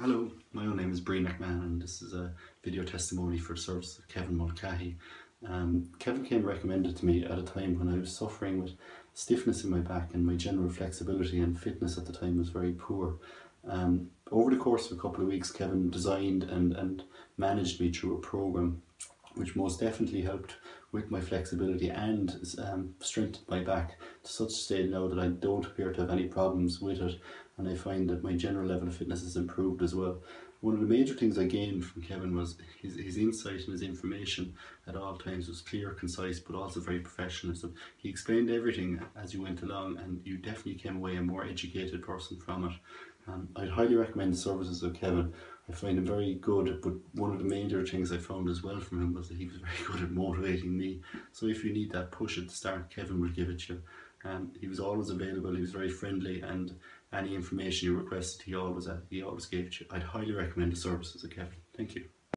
Hello, my own name is Brian McMahon, and this is a video testimony for the service of Kevin Mulcahy. Kevin came recommended to me at a time when I was suffering with stiffness in my back, and my general flexibility and fitness at the time was very poor. Over the course of a couple of weeks, Kevin designed and managed me through a program which most definitely helped with my flexibility and strengthened my back to such a state now that I don't appear to have any problems with it, and I find that my general level of fitness has improved as well. One of the major things I gained from Kevin was his insight and his information at all times was clear, concise, but also very professional. So he explained everything as you went along, and you definitely came away a more educated person from it. I'd highly recommend the services of Kevin. I find him very good, but one of the major things I found as well from him was that he was very good at motivating me. So if you need that push at the start, Kevin will give it to you. He was always available, he was very friendly, and any information you requested, he always gave to you. I'd highly recommend the services of Kevin. Thank you.